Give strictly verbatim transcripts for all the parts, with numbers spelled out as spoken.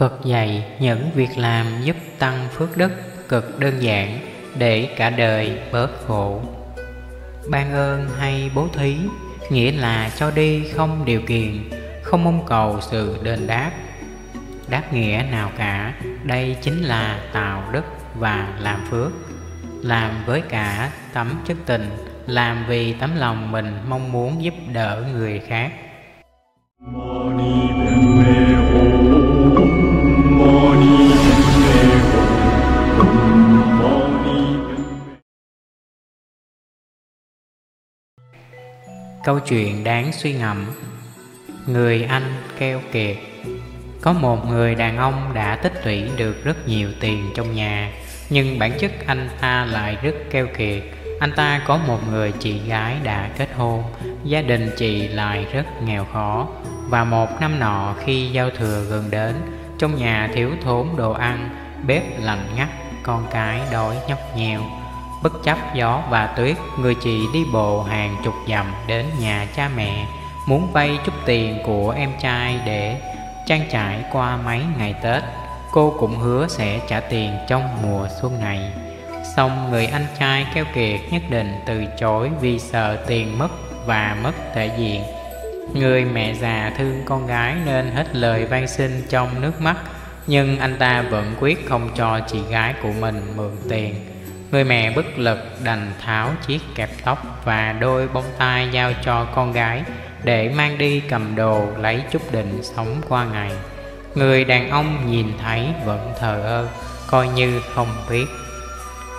Phật dạy những việc làm giúp tăng phước đức cực đơn giản để cả đời bớt khổ. Ban ơn hay bố thí nghĩa là cho đi không điều kiện, không mong cầu sự đền đáp, đáp nghĩa nào cả. Đây chính là tạo đức và làm phước. Làm với cả tấm chất tình, làm vì tấm lòng mình mong muốn giúp đỡ người khác. Câu chuyện đáng suy ngẫm. Người anh keo kiệt. Có một người đàn ông đã tích lũy được rất nhiều tiền trong nhà, nhưng bản chất anh ta lại rất keo kiệt. Anh ta có một người chị gái đã kết hôn, gia đình chị lại rất nghèo khó. Và một năm nọ khi giao thừa gần đến, trong nhà thiếu thốn đồ ăn, bếp lạnh ngắt, con cái đói nhóc nheo. Bất chấp gió và tuyết, người chị đi bộ hàng chục dặm đến nhà cha mẹ, muốn vay chút tiền của em trai để trang trải qua mấy ngày Tết. Cô cũng hứa sẽ trả tiền trong mùa xuân này. Xong người anh trai keo kiệt nhất định từ chối vì sợ tiền mất và mất thể diện. Người mẹ già thương con gái nên hết lời van xin trong nước mắt, nhưng anh ta vẫn quyết không cho chị gái của mình mượn tiền. Người mẹ bất lực đành tháo chiếc kẹp tóc và đôi bông tai giao cho con gái để mang đi cầm đồ lấy chút định sống qua ngày. Người đàn ông nhìn thấy vẫn thờ ơ, coi như không biết.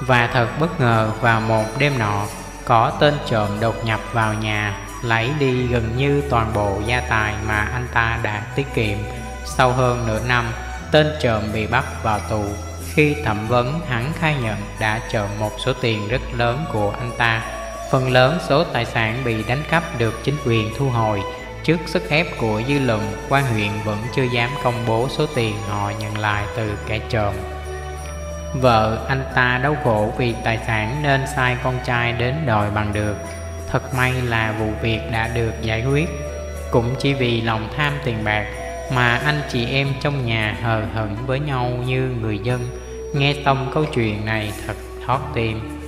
Và thật bất ngờ, vào một đêm nọ, có tên trộm đột nhập vào nhà, lấy đi gần như toàn bộ gia tài mà anh ta đã tiết kiệm. Sau hơn nửa năm, tên trộm bị bắt vào tù. Khi thẩm vấn, hắn khai nhận đã trộm một số tiền rất lớn của anh ta. Phần lớn số tài sản bị đánh cắp được chính quyền thu hồi. Trước sức ép của dư luận, quan huyện vẫn chưa dám công bố số tiền họ nhận lại từ kẻ trộm. Vợ anh ta đau khổ vì tài sản nên sai con trai đến đòi bằng được. Thật may là vụ việc đã được giải quyết. Cũng chỉ vì lòng tham tiền bạc mà anh chị em trong nhà hờ hững với nhau như người dân. Nghe xong câu chuyện này thật thót tim.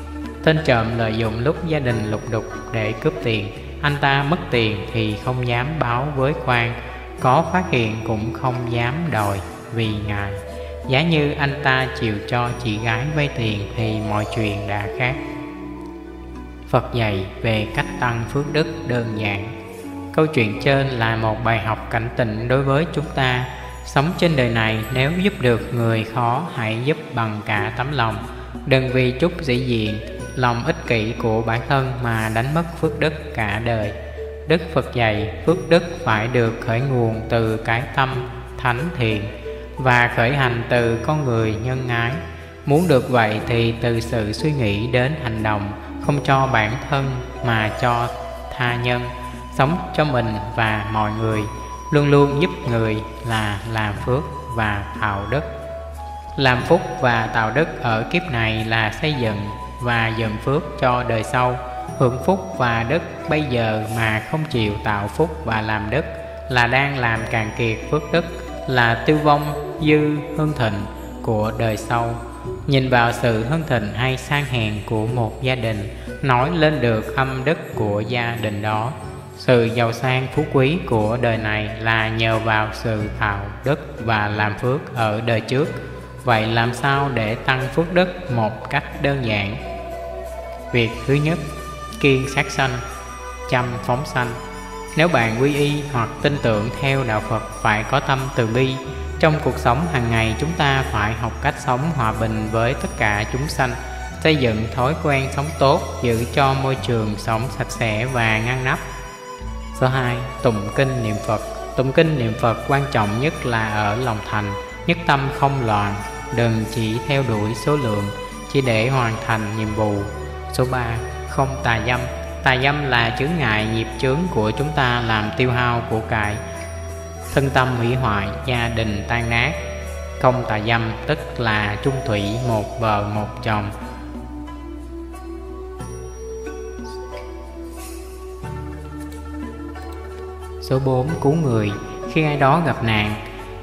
Tên trộm lợi dụng lúc gia đình lục đục để cướp tiền. Anh ta mất tiền thì không dám báo với quan, có phát hiện cũng không dám đòi vì ngại. Giả như anh ta chịu cho chị gái vay tiền thì mọi chuyện đã khác. Phật dạy về cách tăng phước đức đơn giản. Câu chuyện trên là một bài học cảnh tỉnh đối với chúng ta. Sống trên đời này, nếu giúp được người khó, hãy giúp bằng cả tấm lòng. Đừng vì chút sĩ diện, lòng ích kỷ của bản thân mà đánh mất phước đức cả đời. Đức Phật dạy phước đức phải được khởi nguồn từ cái tâm thánh thiện và khởi hành từ con người nhân ái. Muốn được vậy thì từ sự suy nghĩ đến hành động, không cho bản thân mà cho tha nhân, sống cho mình và mọi người. Luôn luôn giúp người là làm phước và tạo đức. Làm phúc và tạo đức ở kiếp này là xây dựng và dựng phước cho đời sau. Hưởng phúc và đức bây giờ mà không chịu tạo phúc và làm đức là đang làm cạn kiệt phước đức, là tiêu vong dư hưng thịnh của đời sau. Nhìn vào sự hưng thịnh hay sang hèn của một gia đình, nói lên được âm đức của gia đình đó. Sự giàu sang phú quý của đời này là nhờ vào sự tạo đức và làm phước ở đời trước. Vậy làm sao để tăng phước đức một cách đơn giản? Việc thứ nhất, kiêng sát sanh, chăm phóng sanh. Nếu bạn quy y hoặc tin tưởng theo đạo Phật, phải có tâm từ bi. Trong cuộc sống hàng ngày, chúng ta phải học cách sống hòa bình với tất cả chúng sanh, xây dựng thói quen sống tốt, giữ cho môi trường sống sạch sẽ và ngăn nắp. Số hai, tụng kinh niệm Phật. Tụng kinh niệm Phật quan trọng nhất là ở lòng thành, nhất tâm không loạn, đừng chỉ theo đuổi số lượng, chỉ để hoàn thành nhiệm vụ. Số ba, không tà dâm. Tà dâm là chướng ngại nghiệp chướng của chúng ta, làm tiêu hao của cải, thân tâm hủy hoại, gia đình tan nát. Không tà dâm tức là chung thủy, một vợ một chồng. Số bốn, cứu người. Khi ai đó gặp nạn,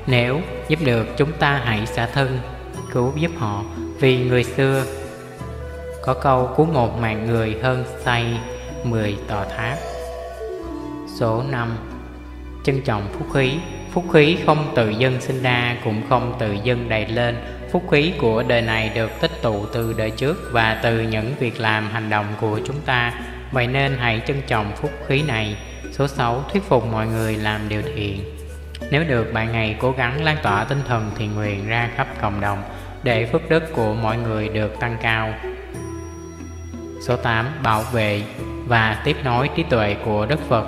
Nếu giúp được chúng ta hãy xả thân, cứu giúp họ. Vì người xưa có câu cứu một mạng người hơn xây mười tòa tháp. Số năm. Trân trọng phúc khí. Phúc khí không tự dưng sinh ra, cũng không tự dưng đầy lên. Phúc khí của đời này được tích tụ từ đời trước và từ những việc làm hành động của chúng ta. Vậy nên hãy trân trọng phúc khí này. Số sáu. Thuyết phục mọi người làm điều thiện. Nếu được, bạn ngày cố gắng lan tỏa tinh thần thiện nguyện ra khắp cộng đồng để phước đức của mọi người được tăng cao. Số tám. Bảo vệ và tiếp nối trí tuệ của Đức Phật.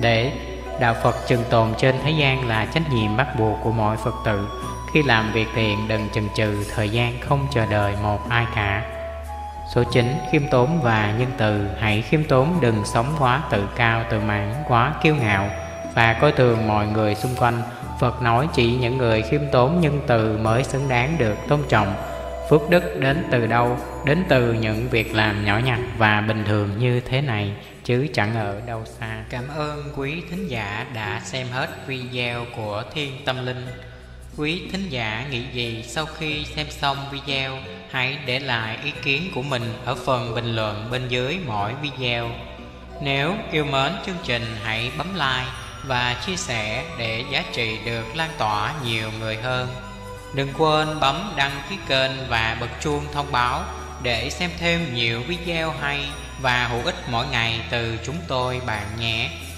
Để Đạo Phật trường tồn trên thế gian là trách nhiệm bắt buộc của mọi Phật tử. Khi làm việc thiện đừng chần chừ thời gian, không chờ đợi một ai cả. Số chín. Khiêm tốn và nhân từ. Hãy khiêm tốn, đừng sống quá tự cao, tự mãn, quá kiêu ngạo và coi thường mọi người xung quanh. Phật nói chỉ những người khiêm tốn nhân từ mới xứng đáng được tôn trọng. Phước đức đến từ đâu? Đến từ những việc làm nhỏ nhặt và bình thường như thế này, chứ chẳng ở đâu xa. Cảm ơn quý thính giả đã xem hết video của Thiên Tâm Linh. Quý thính giả nghĩ gì sau khi xem xong video? Hãy để lại ý kiến của mình ở phần bình luận bên dưới mỗi video. Nếu yêu mến chương trình, hãy bấm like và chia sẻ để giá trị được lan tỏa nhiều người hơn. Đừng quên bấm đăng ký kênh và bật chuông thông báo để xem thêm nhiều video hay và hữu ích mỗi ngày từ chúng tôi bạn nhé.